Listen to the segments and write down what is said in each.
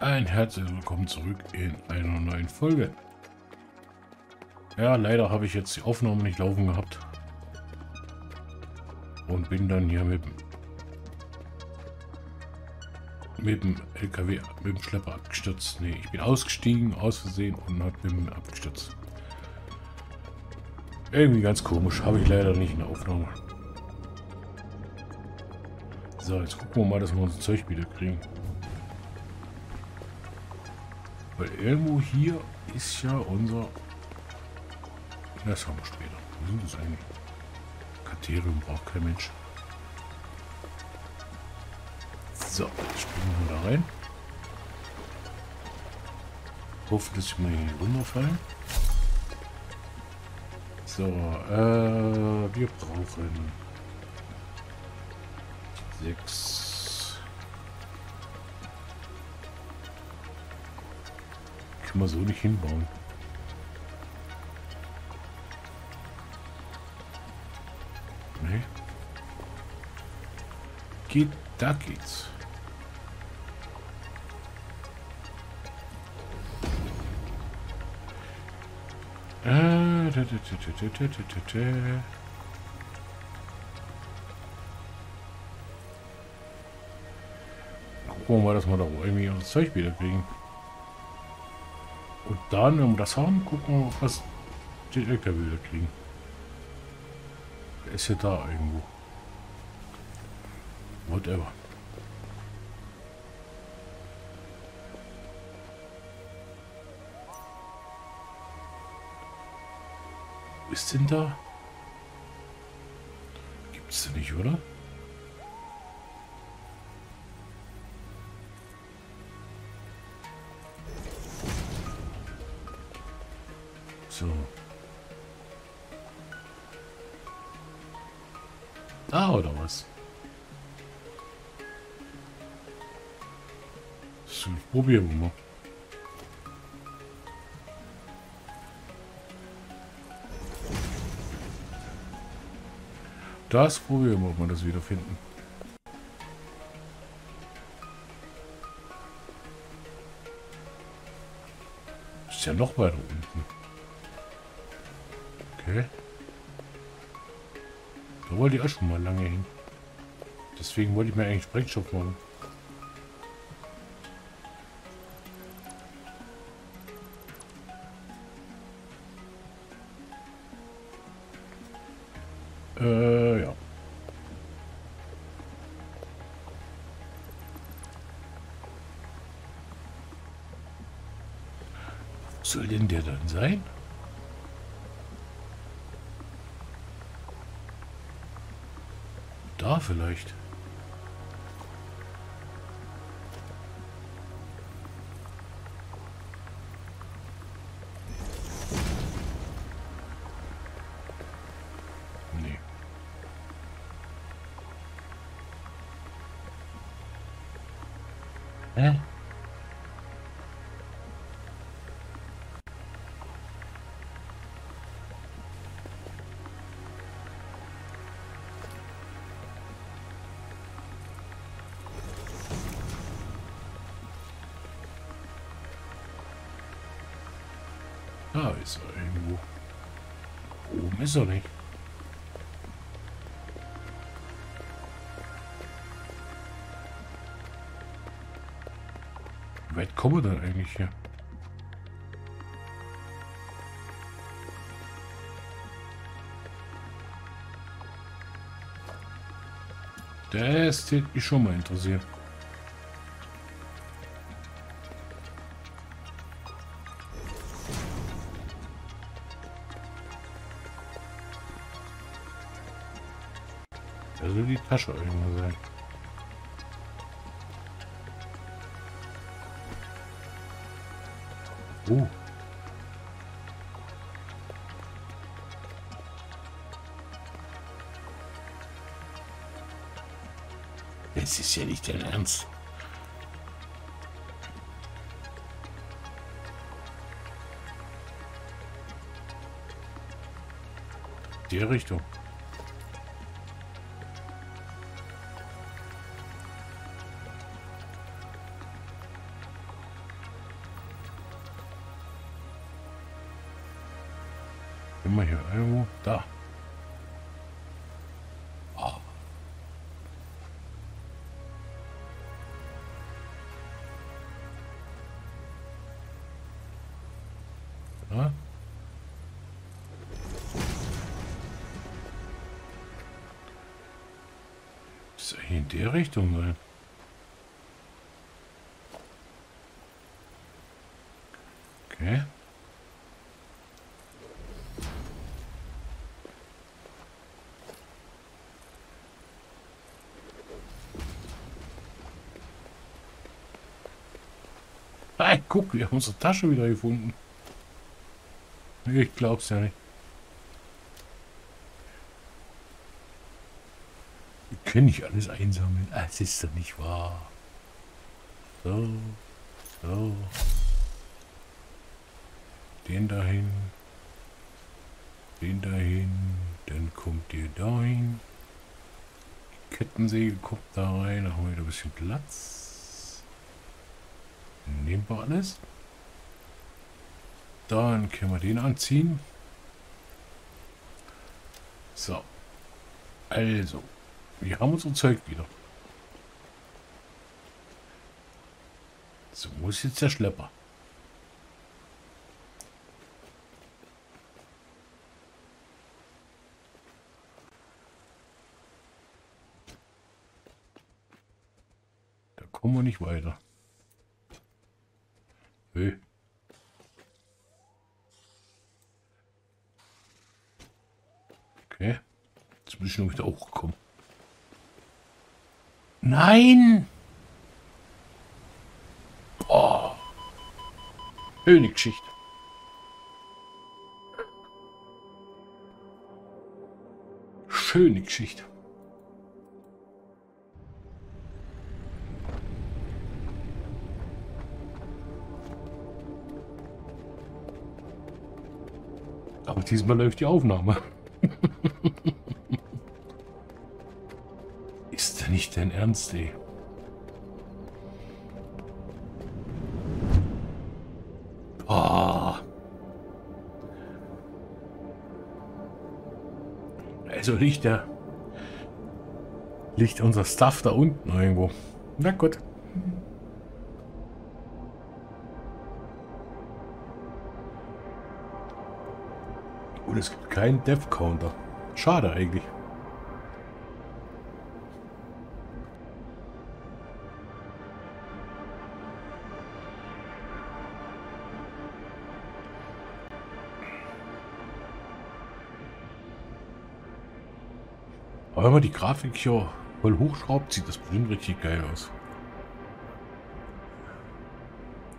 Ein herzliches Willkommen zurück in einer neuen Folge. Ja, leider habe ich jetzt die Aufnahme nicht laufen gehabt. Und bin dann hier mit dem LKW, mit dem Schlepper abgestürzt. Ne, ich bin ausgestiegen, aus Versehen und bin abgestürzt. Irgendwie ganz komisch, habe ich leider nicht in der Aufnahme. So, jetzt gucken wir mal, dass wir unser Zeug wieder kriegen. Weil irgendwo hier ist ja unser... Das haben wir später. Wo sind das eigentlich? Katerium braucht kein Mensch. So, jetzt springen wir da rein. Hoffe, dass wir hier runterfallen. So, wir brauchen 6. Können wir so nicht hinbauen. Nee. Geht, da geht's. Gucken wir mal, dass wir da irgendwie unser Zeug wieder kriegen. Und dann, wenn wir das haben, gucken wir, was die LKW wieder kriegen. Der ist ja da irgendwo. Whatever. Wo ist denn da? Gibt's da nicht, oder? So. Da oder was? So, probieren wir mal. Das probieren wir, ob wir das wiederfinden. Ist ja noch weiter unten. Okay. Da wollte ich auch schon mal lange hin. Deswegen wollte ich mir eigentlich Sprengstoff machen. Ja. Wo soll denn der dann sein? Da vielleicht. Nee. Hä? Da ist er irgendwo. Oben ist er nicht. Wie weit kommen wir denn eigentlich hier? Das hätte mich schon mal interessiert. Also die Tasche irgendwo sein. Oh. Das ist ja nicht dein Ernst. Die Richtung. Können wir hier irgendwo? Da. Ah. Da. Ist eigentlich in der Richtung rein. Okay. Hey, guck, wir haben unsere Tasche wieder gefunden. Ich glaub's ja nicht. Wir können nicht alles einsammeln. Es ist doch nicht wahr. So, so. Den dahin, dann kommt ihr dahin. Die Kettensäge kommt da rein, da haben wir wieder ein bisschen Platz. Nehmen wir alles. Dann können wir den anziehen. So, also, wir haben unser Zeug wieder. So muss jetzt der Schlepper. Kommen wir nicht weiter. Nö. Okay. Jetzt bin ich noch wieder hochgekommen. Nein! Oh. Schöne Geschichte. Schöne Geschichte. Aber diesmal läuft die Aufnahme. Ist da nicht dein Ernst, ey? Oh. Also liegt unser Stuff da unten irgendwo. Na gut. Und es gibt keinen Death Counter. Schade eigentlich. Aber wenn man die Grafik hier voll hochschraubt, sieht das bestimmt richtig geil aus.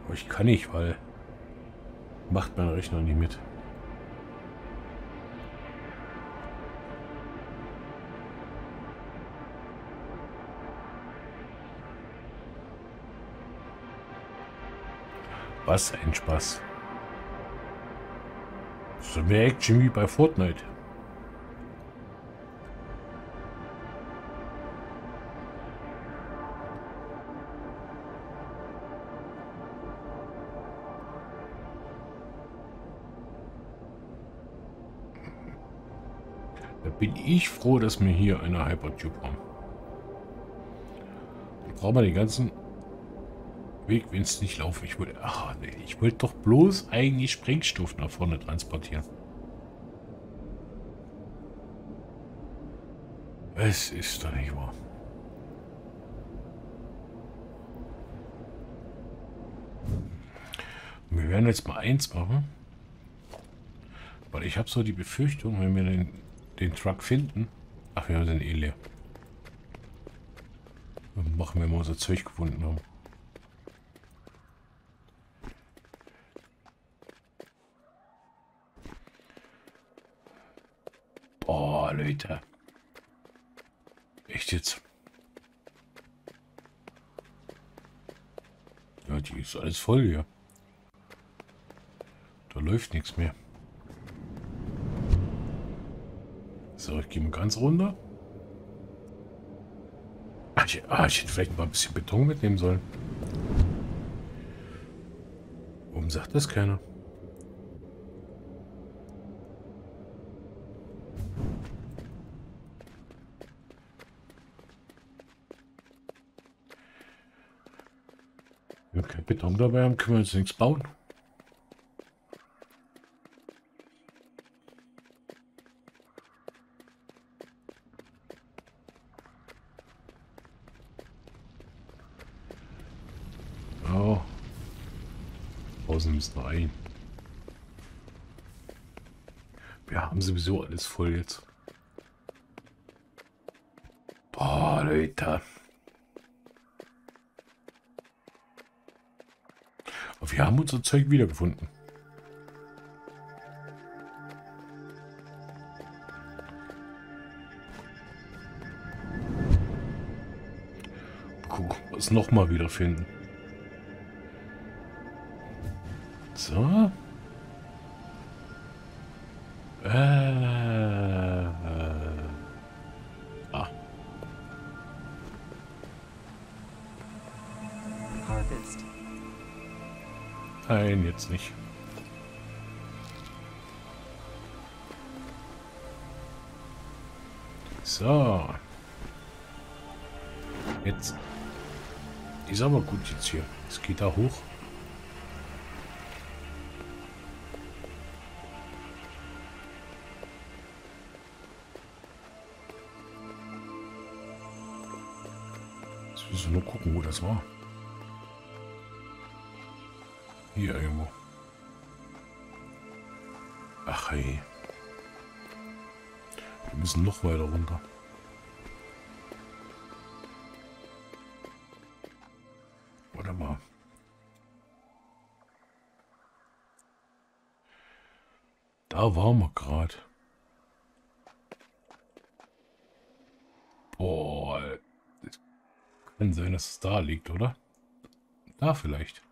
Aber ich kann nicht, weil macht mein Rechner nicht mit. Was ein Spaß. So mehr Action wie bei Fortnite. Da bin ich froh, dass wir hier eine Hypertube haben. Da brauchen wir den ganzen Weg, wenn es nicht laufen. Ich wollte doch bloß eigentlich Sprengstoff nach vorne transportieren. Es ist doch nicht wahr. Wir werden jetzt mal eins machen, weil ich habe so die Befürchtung, wenn wir den Truck finden, ach, wir haben den eh leer. Dann machen wir mal unser Zeug gefunden haben. Leute. Echt jetzt? Ja, die ist alles voll hier. Da läuft nichts mehr. So, ich gehe mal ganz runter. Ich hätte vielleicht mal ein bisschen Beton mitnehmen sollen. Warum sagt das keiner? Wenn wir keinen Beton dabei haben, können wir jetzt nichts bauen. Oh. Außen müssen wir rein. Wir haben sowieso alles voll jetzt. Boah, Leute. Aber wir haben unser Zeug wiedergefunden. Gucken, was wir nochmal wiederfinden. So. Nein, jetzt nicht. So. Jetzt. Ist aber gut jetzt hier. Es geht da hoch. Jetzt müssen wir nur gucken, wo das war. Hier irgendwo. Ach hey. Wir müssen noch weiter runter. Warte mal. Da waren wir gerade. Boah. Kann sein, dass es da liegt, oder? Da vielleicht.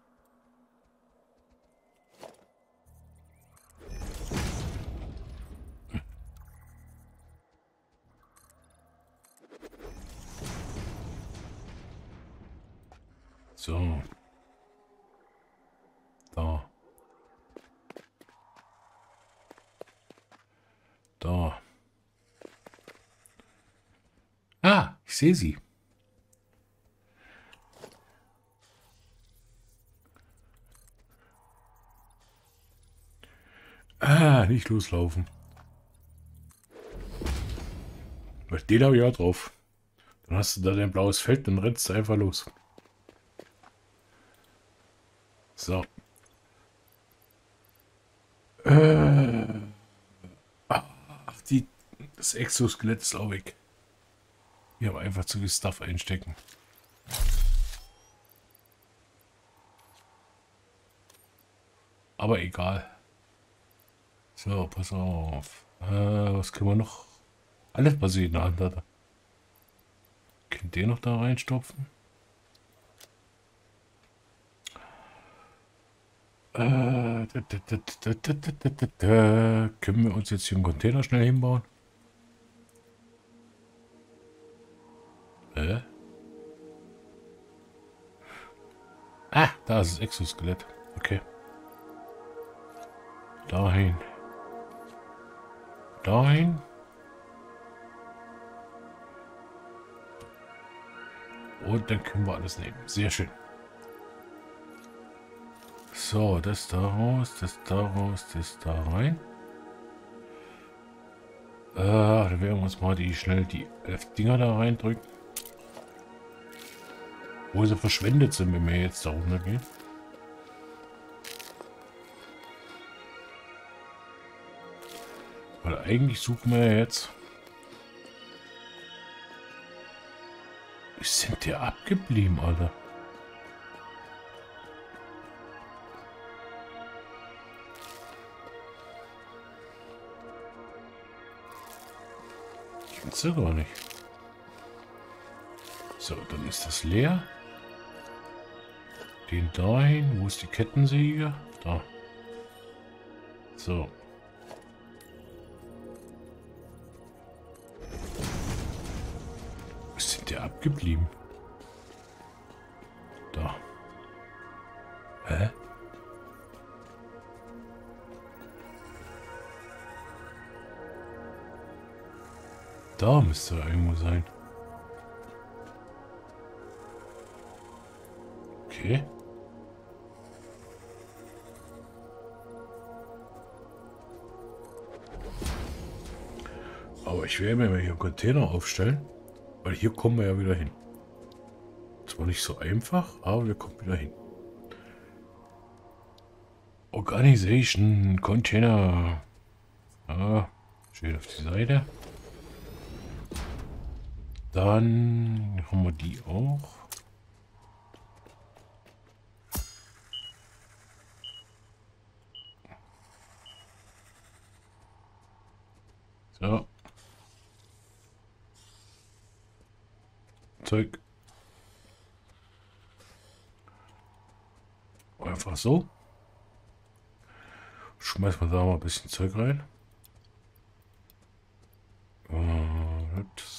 So. Da. Da. Ah, ich sehe sie. Ah, nicht loslaufen. Weil den habe ich auch drauf. Dann hast du da dein blaues Feld, dann rennst du einfach los. So. Ach, das Exoskelett ist auch weg. Hier haben wir einfach zu viel Stuff einstecken. Aber egal. So, pass auf. Was können wir noch? Alles, was ich in der Hand hatte. Könnt ihr noch da reinstopfen? Können wir uns jetzt hier einen Container schnell hinbauen? Ah, da ist das Exoskelett. Okay. Dahin. Dahin. Und dann können wir alles nehmen. Sehr schön. So, das da raus, das da raus, das da rein. Dann werden wir uns mal schnell die 11 Dinger da reindrücken. Wo sie verschwendet sind, wenn wir jetzt da runtergehen. Weil eigentlich suchen wir jetzt. Wie sind die abgeblieben, Alter? So, gar nicht. So, dann ist das leer. Den dahin. Wo ist die Kettensäge? Da. So. Wo sind die abgeblieben? Da. Hä? Da müsste er irgendwo sein. Okay. ich werde mir mal hier einen Container aufstellen, weil hier kommen wir ja wieder hin. Zwar nicht so einfach, aber wir kommen wieder hin. Organisation, Container. Ah, steht auf die Seite. Dann haben wir die auch. So. Zeug. Einfach so. Schmeißt man da mal ein bisschen Zeug rein. Das.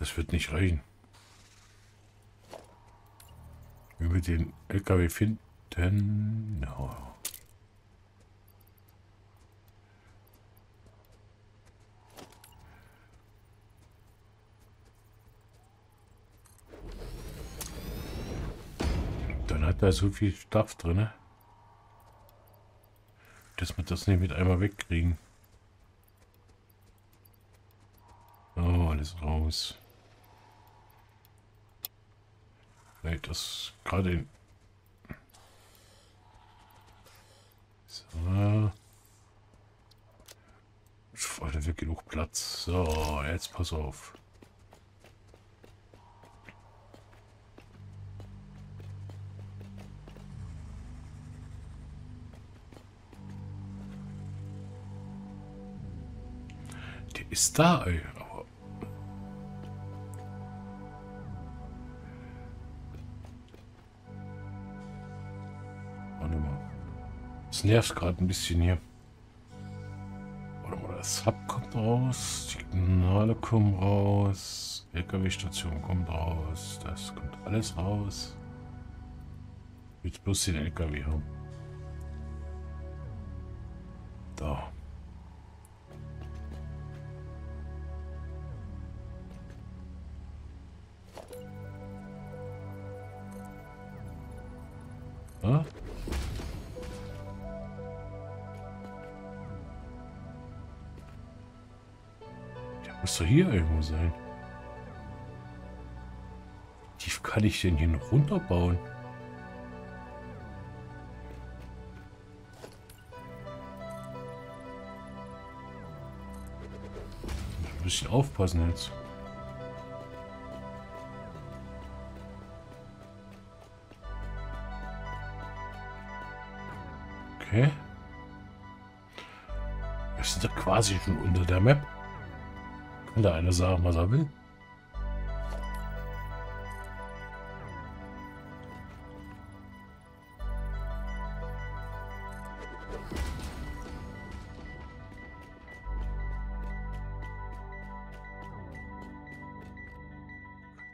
Das wird nicht reichen. Wenn wir den LKW finden. No. Dann hat er so viel Stuff drin, dass wir das nicht mit einmal wegkriegen. Oh, alles raus. Nee, das gerade in. So. Ich wollte wirklich genug Platz. So, jetzt pass auf. Ist da, ey, aber warte mal. Das nervt gerade ein bisschen hier. Warte mal, das Hub kommt raus, Signale kommen raus, LKW-Station kommt raus, das kommt alles raus. Ich will bloß den LKW haben. Da. Muss doch hier irgendwo sein. Wie tief kann ich denn hier noch runterbauen? Ich muss ein bisschen aufpassen jetzt. Okay. Wir sind da quasi schon unter der Map. Kann da einer sagen, was er will?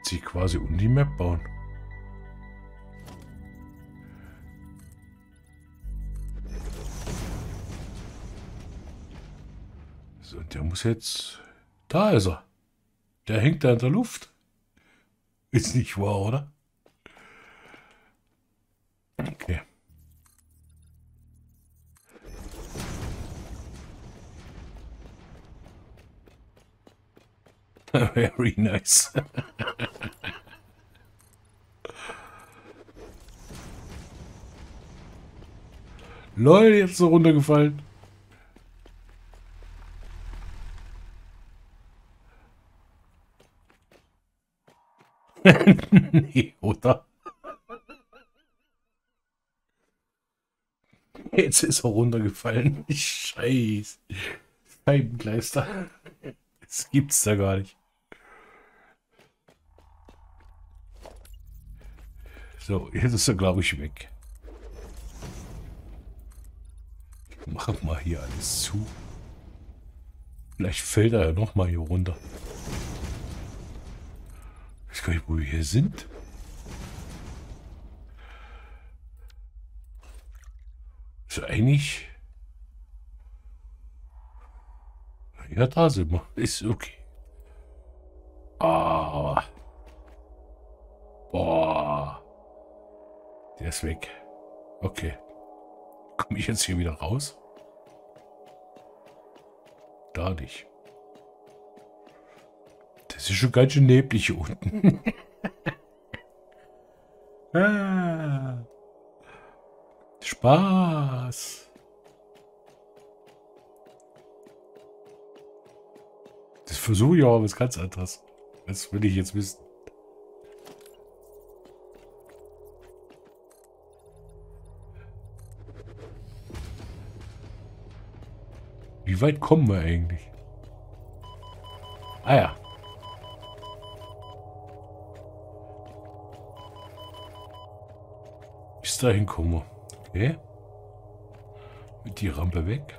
Sie quasi um die Map bauen. So, und der muss jetzt. Da ist er. Der hängt da in der Luft. Ist nicht wahr, oder? Okay. Very nice. Leute, jetzt so runtergefallen. Nee, oder? Jetzt ist er runtergefallen. Scheiße. Scheibenkleister. Das gibt's da gar nicht. So, jetzt ist er, glaube ich, weg. Ich mache mal hier alles zu. Vielleicht fällt er ja nochmal hier runter. Ich weiß gar nicht, wo wir hier sind. So, eigentlich. Ja, da sind wir. Ist okay. Ah. Boah. Der ist weg. Okay. Komme ich jetzt hier wieder raus? Da nicht. Das ist schon ganz schön neblig hier unten. Ah. Spaß. Das versuche ich auch was ganz anderes. Das will ich jetzt wissen. Wie weit kommen wir eigentlich? Ah ja. Bis dahin kommen wir. Okay. Mit der Rampe weg.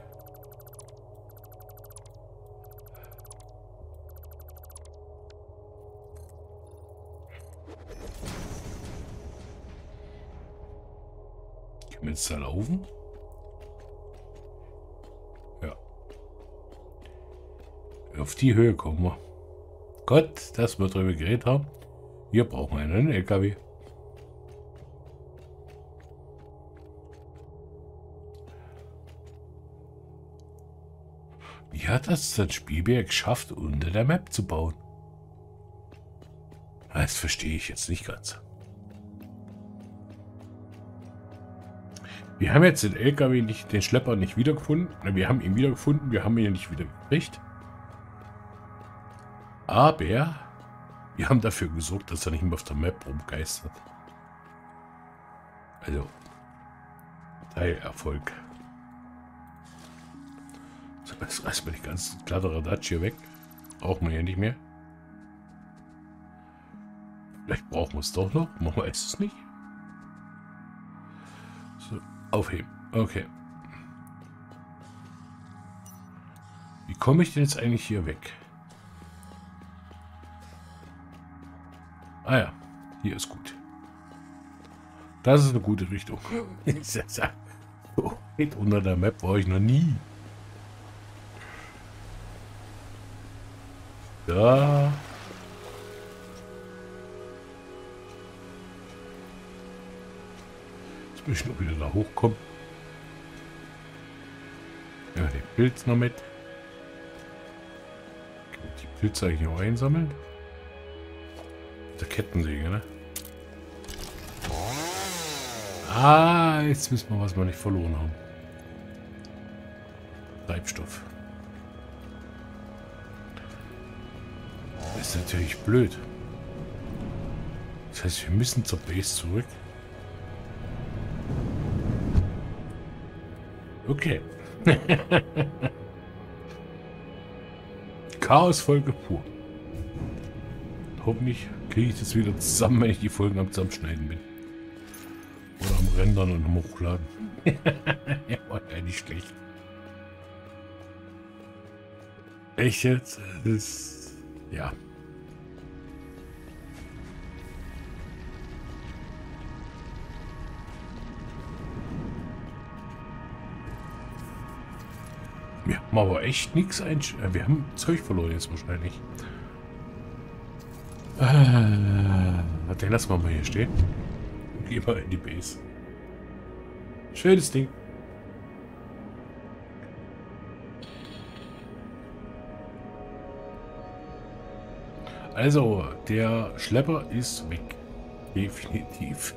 Können wir jetzt da laufen? Ja. Auf die Höhe kommen wir. Gott, dass wir darüber geredet haben. Hier brauchen wir einen LKW. Wie hat das Spielberg geschafft, unter der Map zu bauen? Das verstehe ich jetzt nicht ganz. Wir haben jetzt den LKW nicht, den Schlepper nicht wiedergefunden. Wir haben ihn wiedergefunden, wir haben ihn nicht wiedergekriegt. Aber wir haben dafür gesorgt, dass er nicht mehr auf der Map rumgeistert. Also, Teilerfolg. So, jetzt reißen wir die ganzen Kladderadatsch hier weg. Brauchen wir ja nicht mehr. Vielleicht brauchen wir es doch noch. Man weiß es nicht. So, aufheben. Okay. Wie komme ich denn jetzt eigentlich hier weg? Ah ja, hier ist gut. Das ist eine gute Richtung. So weit unter der Map war ich noch nie. Da. Jetzt müssen wir wieder da hochkommen. Ja, den Pilz noch mit. Die Pilze eigentlich noch einsammeln. Der Kettensäge, ne? Ah, jetzt wissen wir, was wir nicht verloren haben. Treibstoff. Das ist natürlich blöd. Das heißt, wir müssen zur Base zurück. Okay. Chaosfolge pur. Hoffentlich kriege ich das wieder zusammen, wenn ich die Folgen am Zusammenschneiden bin. Oder am Rendern und am Hochladen. Ja, war ja nicht schlecht. Echt jetzt? Das ist... Ja. Wir haben aber echt nichts einschalten. Wir haben Zeug verloren jetzt wahrscheinlich. Den lassen wir mal hier stehen. Gehen wir in die Base. Schönes Ding. Also, der Schlepper ist weg. Definitiv.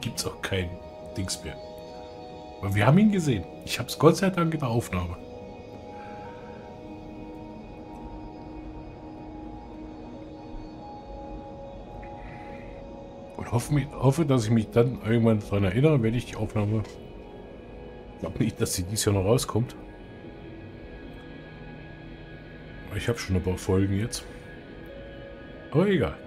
Gibt's auch kein Dings mehr. Aber wir haben ihn gesehen. Ich hab's Gott sei Dank in der Aufnahme. Hoffe, dass ich mich dann irgendwann daran erinnere, wenn ich die Aufnahme... Ich glaube nicht, dass sie dies Jahr noch rauskommt. Ich habe schon ein paar Folgen jetzt. Aber egal.